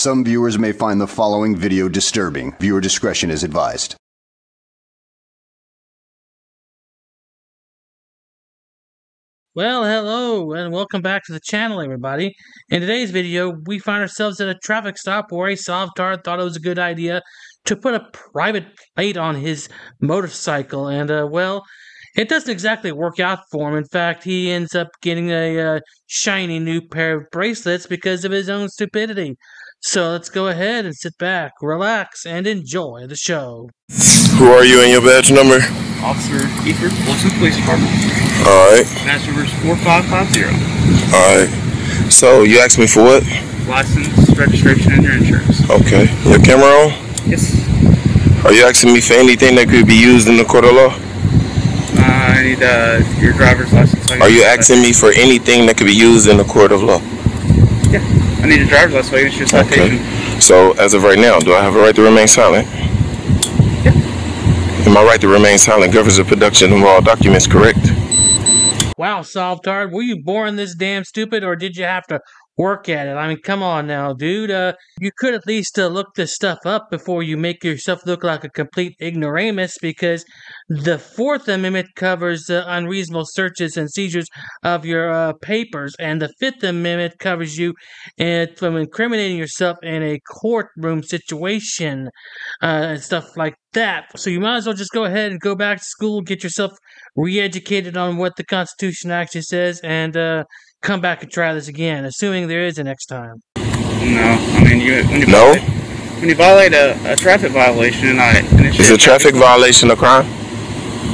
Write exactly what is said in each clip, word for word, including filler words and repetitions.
Some viewers may find the following video disturbing. Viewer discretion is advised. Well, hello, and welcome back to the channel, everybody. In today's video, we find ourselves at a traffic stop where a Sovtard thought it was a good idea to put a private plate on his motorcycle, and, uh, well, it doesn't exactly work out for him. In fact, he ends up getting a uh, shiny new pair of bracelets because of his own stupidity. So let's go ahead and sit back, relax, and enjoy the show. Who are you and your badge number? Officer Ether, Fort Smith Police Department. Alright. Badge number is four five five zero. Alright. So, you asked me for what? License, registration, and your insurance. Okay. Your camera on? Yes. Are you asking me for anything that could be used in the court of law? Uh, I need uh, your driver's license. So are you asking me for anything that could be used in the court of law? Yeah. I need a driver's license. So I can issue a citation. Okay. So, as of right now, do I have a right to remain silent? Yeah. And my right to remain silent governs the production of all documents, correct? Wow, Sovtard, were you born this damn stupid, or did you have to work at it? I mean, come on now, dude. Uh, you could at least uh, look this stuff up before you make yourself look like a complete ignoramus, because the Fourth Amendment covers uh, unreasonable searches and seizures of your uh, papers, and the Fifth Amendment covers you uh, from incriminating yourself in a courtroom situation uh, and stuff like that. So you might as well just go ahead and go back to school, get yourself re-educated on what the Constitution actually says, and uh, come back and try this again, assuming there is a next time. No, I mean, you, when you no. violate, when you violate a, a traffic violation, and I initiate is a traffic, traffic violation a crime?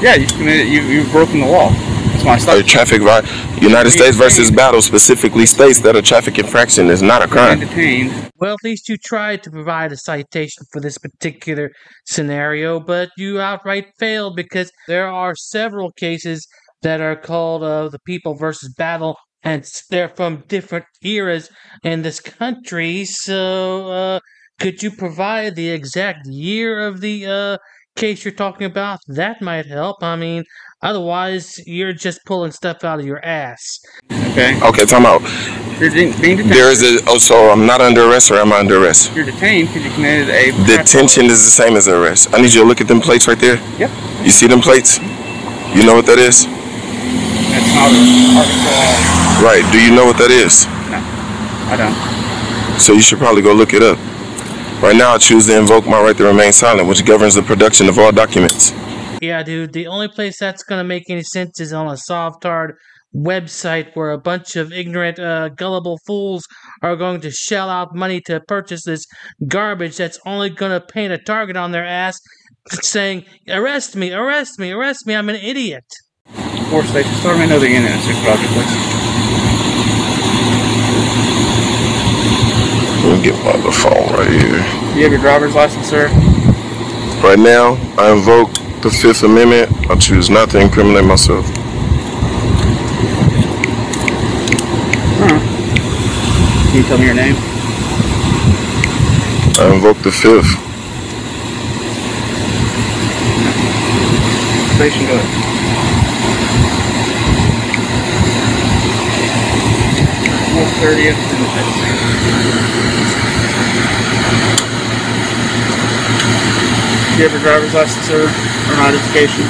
Yeah, you've committed, you, you've broken the law. That's why I stopped. A traffic violation. United States versus Battle specifically states that a traffic infraction is not a crime. Detained. Well, at least you tried to provide a citation for this particular scenario, but you outright failed, because there are several cases that are called uh, the People versus Battle. And they're from different eras in this country, so uh, could you provide the exact year of the uh, case you're talking about? That might help. I mean, otherwise, you're just pulling stuff out of your ass. Okay. Okay, time out. You're being, being detained. There is a, oh, so I'm not under arrest, or am I under arrest? You're detained because you committed a... Detention is the same as arrest. I need you to look at them plates right there. Yep. You see them plates? You know what that is? That's not an article. Right, do you know what that is? No, I don't. So you should probably go look it up. Right now I choose to invoke my right to remain silent, which governs the production of all documents. Yeah, dude, the only place that's going to make any sense is on a Sovtard website where a bunch of ignorant, uh, gullible fools are going to shell out money to purchase this garbage that's only going to paint a target on their ass saying, arrest me, arrest me, arrest me, I'm an idiot. Four states, start me another unit, please. Let me get my other phone right here. You have your driver's license, sir? Right now, I invoke the Fifth Amendment. I choose not to incriminate myself. Huh. Can you tell me your name? I invoke the Fifth. Station, go ahead. thirtieth and the fifth. Do you have your driver's license, sir, or identification?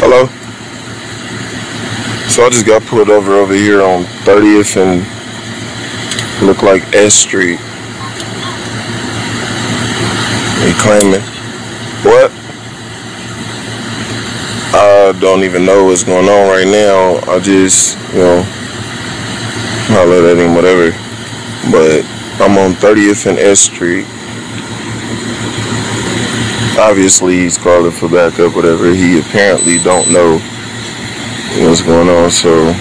Hello. So I just got pulled over over here on thirtieth and look like S Street. They claiming what? I don't even know what's going on right now. I just, you know, holler at him, whatever. But I'm on thirtieth and S Street. Obviously, he's calling for backup, whatever. He apparently don't know what's going on, so...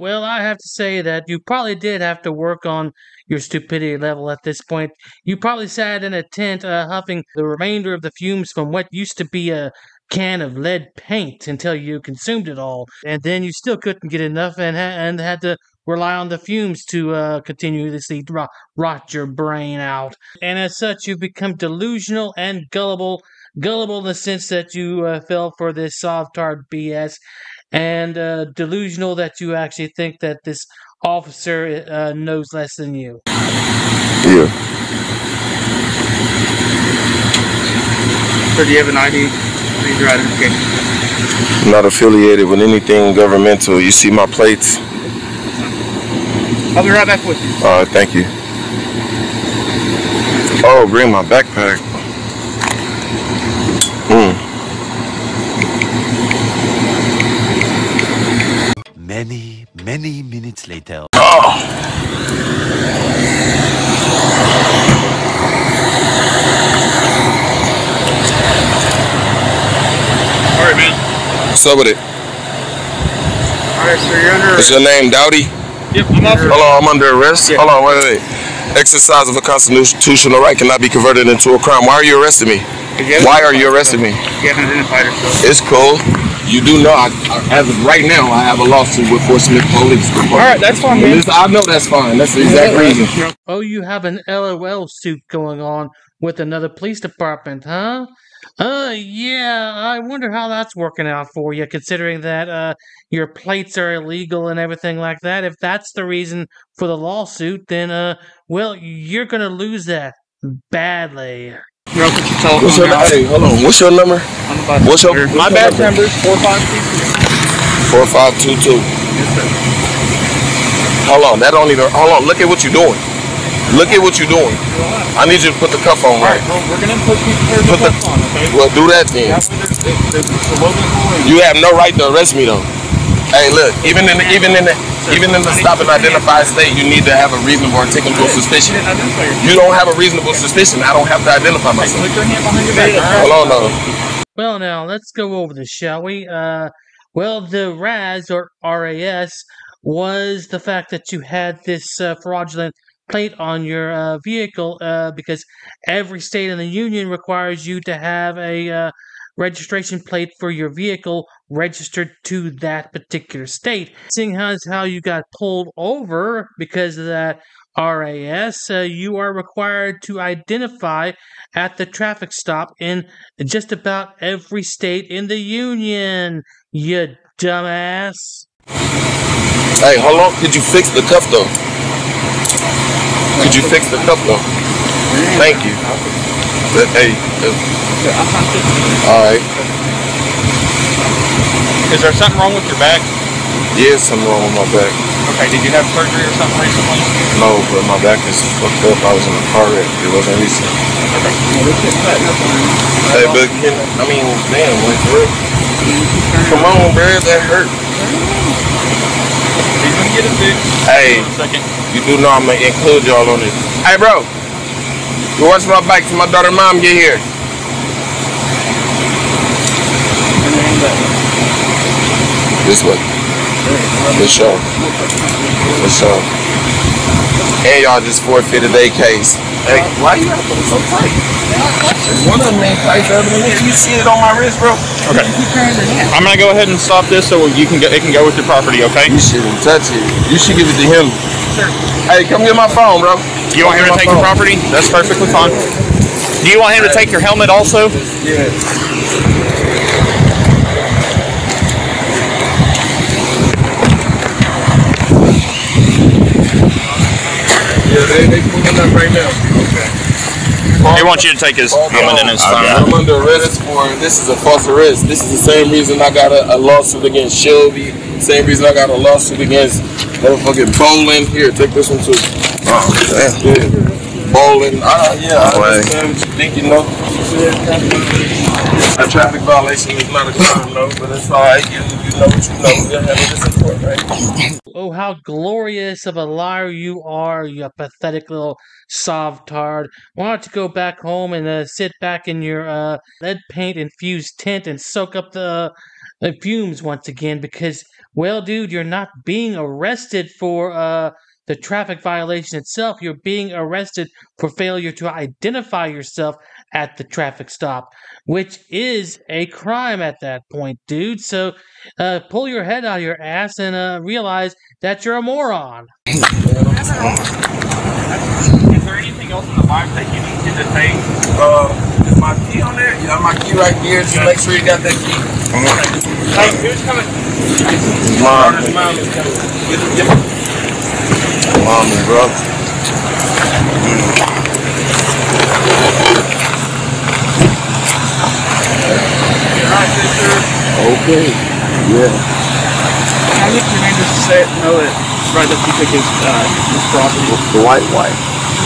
Well, I have to say that you probably did have to work on your stupidity level at this point. You probably sat in a tent uh, huffing the remainder of the fumes from what used to be a... can of lead paint until you consumed it all, and then you still couldn't get enough and, ha and had to rely on the fumes to uh, continuously rot, rot your brain out. And as such, you've become delusional and gullible, gullible in the sense that you uh, fell for this Sovtard B S, and uh, delusional that you actually think that this officer uh, knows less than you. Yeah. Sir, do you have an I D? Please, your identification. I'm not affiliated with anything governmental. You see my plates? I'll be right back with you. All right, thank you. Oh, bring my backpack. Mm. Many, many minutes later. Oh. All right, man. What's up with it? All right, so you're under. Is your name Dowdy? Yep, I'm under. Hello, I'm under arrest. Yeah. Hold on, wait, wait. Exercise of a constitutional right cannot be converted into a crime. Why are you arresting me? Why are you arresting me? You haven't identified yourself. It's cool. You do know, I, I, as of right now, I have a lawsuit with Fort Smith Police Department. All right, that's fine, man. I know that's fine. That's the exact reason. Oh, you have an L O L suit going on with another police department, huh? Uh, yeah, I wonder how that's working out for you, considering that uh, your plates are illegal and everything like that. If that's the reason for the lawsuit, then, uh, well, you're going to lose that badly. Your what's your number? Hey, hold on. What's your number? I'm about what's your, what's my your badge number? four five two two. four five two two. Yes, sir. Hold on. That don't even... Hold on. Look at what you're doing. Look at what you're doing. I need you to put the cuff on. Right, right bro, we're going to put, put the cuff on, okay? Well, do that then. You have no right to arrest me, though. Hey, look, even in the, even in the, even in the stop and identify state, you need to have a reasonable or articulable suspicion. You don't have a reasonable suspicion. I don't have to identify myself. Hold on, though. Well, now, let's go over this, shall we? Uh, well, the R A S, or R A S, was the fact that you had this uh, fraudulent plate on your uh, vehicle uh, because every state in the union requires you to have a uh, registration plate for your vehicle registered to that particular state. Seeing as how you got pulled over because of that R A S, uh, you are required to identify at the traffic stop in just about every state in the union, you dumbass. Hey, how long did you fix the cuff though? Could you fix the cup though? Thank you. But, hey. Uh, Alright. Is there something wrong with your back? Yeah, something wrong with my back. Okay, did you have surgery or something recently? No, but my back is fucked up. I was in a car wreck. It wasn't recent. Okay. Hey, but can, I mean, damn, like, bro. Come on, bro. That hurt. He's gonna get it fixed. Hey. Second. You do know I'm going to include y'all on it. Hey, bro. Go watch my bike till my daughter and mom get here. This way. For sure. For sure. And y'all just forfeited their case. Hey, why you got to put it so tight? One of them ain't tight, the other one ain't. You see it on my wrist, bro? Okay. I'm going to go ahead and stop this so you can go, it can go with your property, okay? You shouldn't touch it. You should give it to him. Sir. Hey, come get my phone, bro. You want him to take your property? That's perfectly fine. Do you want him to take your helmet also? Yeah. Yeah, they, they pulling up right now. Okay. They want you to take his helmet and his phone. I'm under arrest for, this is a false arrest. This is the same reason I got a, a lawsuit against Shelby. Same reason I got a lawsuit against motherfucking Bowen. Here, take this one too. Oh, that's good. Bowen. Ah, yeah, I understand what you think, you know. A traffic violation is not a crime, though, but it's all right. You know what you know. You're having this support, right? Oh, how glorious of a liar you are, you pathetic little Sovtard. Why don't you go back home and uh, sit back in your uh, lead paint-infused tent and soak up the... the fumes once again, because, well, dude, you're not being arrested for uh, the traffic violation itself. You're being arrested for failure to identify yourself at the traffic stop, which is a crime at that point, dude. So uh, pull your head out of your ass and uh, realize that you're a moron. Is there anything else in the box that you need to say? Uh, is my key on there? Yeah, my key right here. Just make sure you got that key. Come on. Hey, who's coming? Mom. Mom and bro. You alright, sister? Okay. Yeah. I think you made this set, know that right up to pick his, uh, his property. The white wife.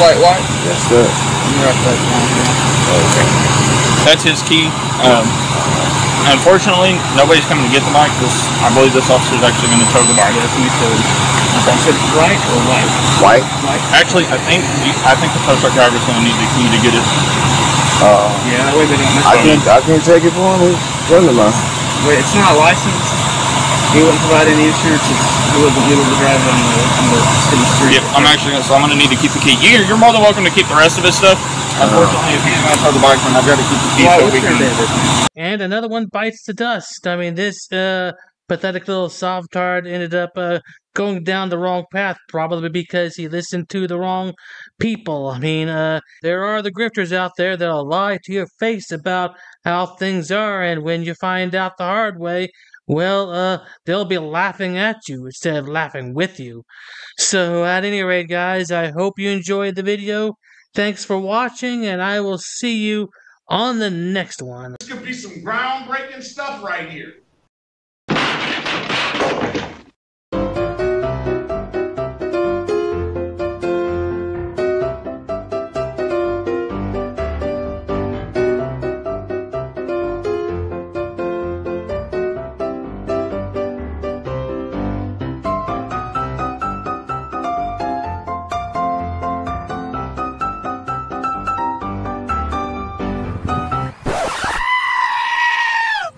White wife? Yes, sir. You're up that long, yeah. Okay. That's his key. Um, Unfortunately, nobody's coming to get the bike. This, I believe this officer's actually going to tow the bike. Yes, he said. Okay. Is it right or white? White. White. Actually, I think I think the tow truck driver's going to need the key to get it. Uh, yeah, that way they don't miss I it. Can, I can't take it for him. Wait, it's not licensed. He wouldn't provide any insurance. He wasn't able to drive on the, on the city street. Yep, I'm actually going to, so I'm going to need to keep the key. You're, you're more than welcome to keep the rest of his stuff. Unfortunately, if he's not on the bike, then I've got to keep the key so we can. And another one bites the dust. I mean, this uh, pathetic little Sovtard ended up uh, going down the wrong path, probably because he listened to the wrong people. I mean, uh, there are the grifters out there that'll lie to your face about how things are, and when you find out the hard way, well, uh, they'll be laughing at you instead of laughing with you. So, at any rate, guys, I hope you enjoyed the video. Thanks for watching, and I will see you on the next one. This could be some groundbreaking stuff right here.